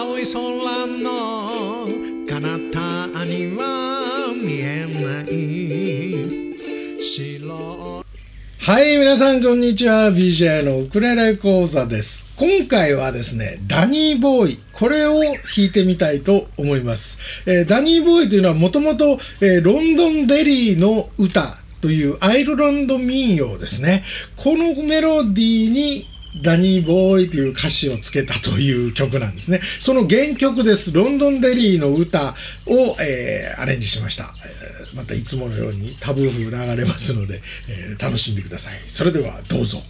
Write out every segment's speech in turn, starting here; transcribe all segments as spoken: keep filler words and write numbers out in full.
青い空の彼方には見えない白。はい、皆さんこんにちは。ビージェー のウクレレ講座です。今回はですね、ダニーボーイ。これを弾いてみたいと思います。えー、ダニーボーイというのはもともとロンドンデリーの歌というアイルランド民謡ですね。このメロディーにダニーボーイという歌詞をつけたという曲なんですね。その原曲です。ロンドンデリーの歌を、えー、アレンジしました。えー、またいつものようにタブー風流れますので、えー、楽しんでください。それではどうぞ。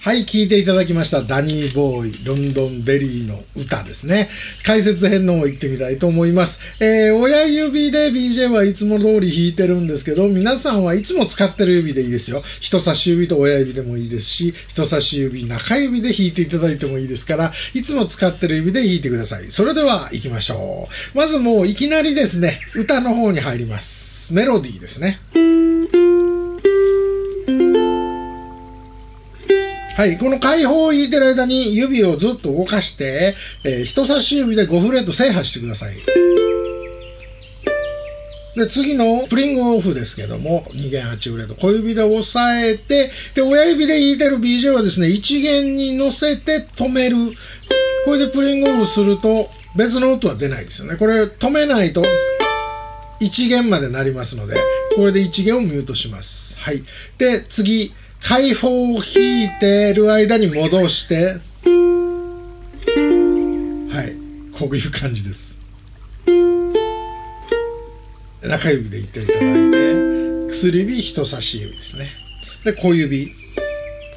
はい、聴いていただきました。ダニーボーイ、ロンドンデリーの歌ですね。解説編の方行ってみたいと思います。えー、親指で ビージェー はいつも通り弾いてるんですけど、皆さんはいつも使ってる指でいいですよ。人差し指と親指でもいいですし、人差し指、中指で弾いていただいてもいいですから、いつも使ってる指で弾いてください。それでは行きましょう。まずもういきなりですね、歌の方に入ります。メロディーですね。はい、この解放を弾いてる間に指をずっと動かして、えー、人差し指でごフレット制覇してください。で、次のスプリングオフですけども、に弦はちフレット、小指で押さえて、で、親指で弾いてる ビージェー はですね、いち弦に乗せて止める。これでプリングオフすると、別の音は出ないですよね。これ止めないと、いち弦までなりますので、これでいち弦をミュートします。はい。で、次。解放を弾いてる間に戻して、はい、こういう感じです。中指でいっていただいて、薬指、人差し指ですね。で、小指、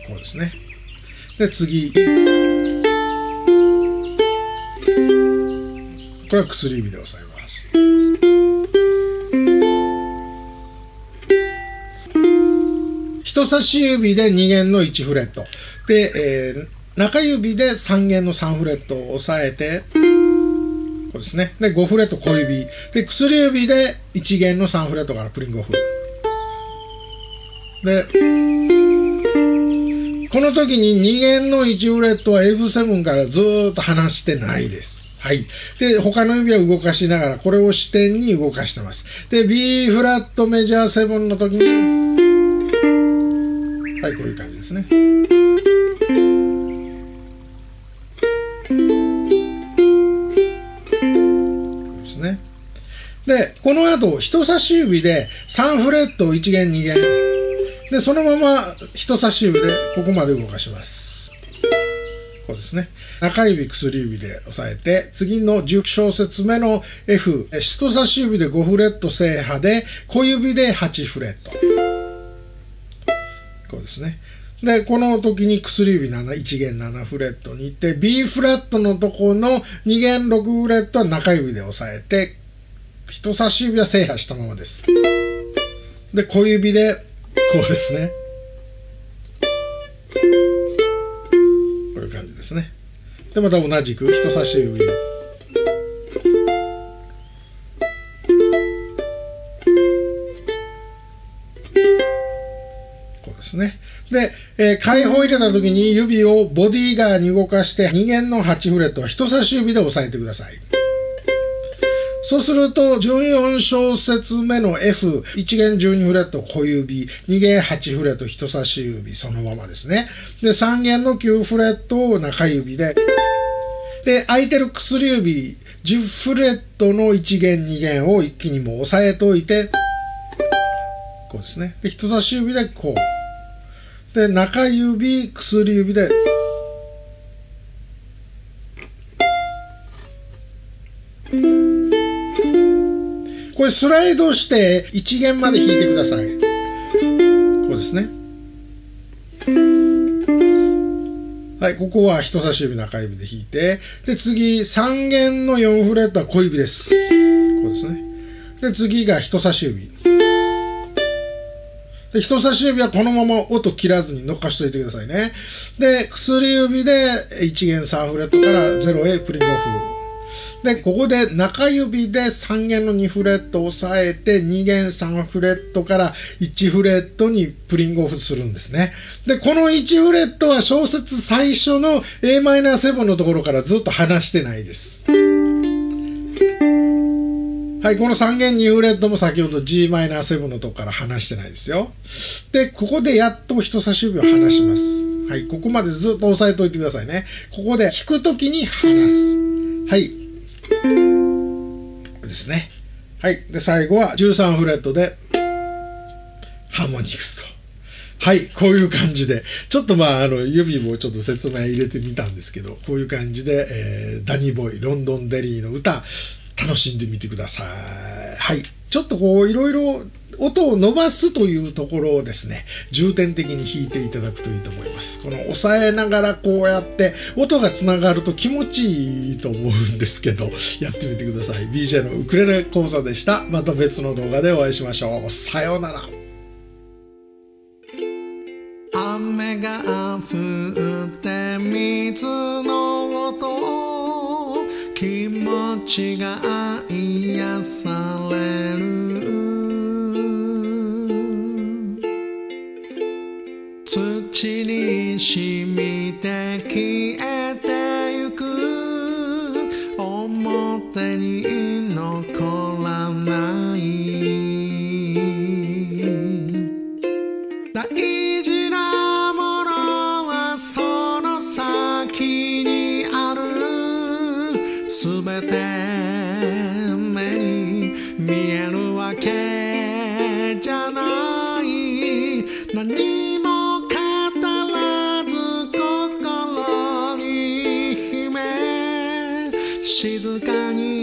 こうですね。で、次。これは薬指で押さえます。人差し指でに弦のいちフレットで、えー、中指でさん弦のさんフレットを押さえてこうですね。でごフレット小指で薬指でいち弦のさんフレットからプリングオフで、この時にに弦のいちフレットは エフセブン からずーっと離してないです。はい。で、他の指は動かしながらこれを支点に動かしてます。で B フラットメジャーななの時にはい、こういう感じですね。ですね。で、この後、人差し指でさんフレットをいち弦、に弦。で、そのまま人差し指でここまで動かします。こうですね。中指、薬指で押さえて、次のじゅう小節目の F。人差し指でごフレット制覇で、小指ではちフレット。こうですね。で、この時に薬指なな、いち弦ななフレットに行って、B フラットのとこのに弦ろくフレットは中指で押さえて、人差し指は制覇したままです。で、小指で、こうですね。こういう感じですね。で、また同じく人差し指で。で、えー、解放入れた時に指をボディ側に動かしてに弦のはちフレットは人差し指で押さえてください。そうするとじゅうよん小節目の F、いち弦じゅうにフレット小指、に弦はちフレット人差し指そのままですね。で、さん弦のきゅうフレットを中指で、で、空いてる薬指じゅうフレットのいち弦に弦を一気にもう押さえといて、こうですね。で、人差し指でこう。で、中指、薬指で。これスライドしていち弦まで弾いてください。こうですね。はい、ここは人差し指中指で弾いて、で次さん弦のよんフレットは小指です。こうですね。で次が人差し指で、人差し指はこのまま音切らずにのっかしといてくださいね。で薬指でいち弦さんフレットからゼロへプリングオフで、ここで中指でさん弦のにフレットを押さえてに弦さんフレットからいちフレットにプリングオフするんですね。でこのいちフレットは小節最初の エーマイナーセブン のところからずっと離してないです。はい、このさん弦にフレットも先ほど ジーマイナーセブン のとこから離してないですよ。でここでやっと人差し指を離します。はい、ここまでずっと押さえておいてくださいね。ここで弾くときに離す。はいですね。はい、で最後はじゅうさんフレットでハーモニクスと。はい、こういう感じで、ちょっとまあ、あの、指もちょっと説明入れてみたんですけど、こういう感じで、えー、ダニーボーイ、ロンドンデリーの歌、楽しんでみてください。はい、ちょっとこう、いろいろ音を伸ばすというところをですね、重点的に弾いていただくといいと思います。この押さえながらこうやって、音がつながると気持ちいいと思うんですけど、やってみてください。ビージェー のウクレレ講座でした。また別の動画でお会いしましょう。さようなら。雨が降って水の音、気持ちが癒される。土に染みて消えてゆく、表に残らない大事先にある、すべて目に見えるわけじゃない、何も語らず心に秘め静かに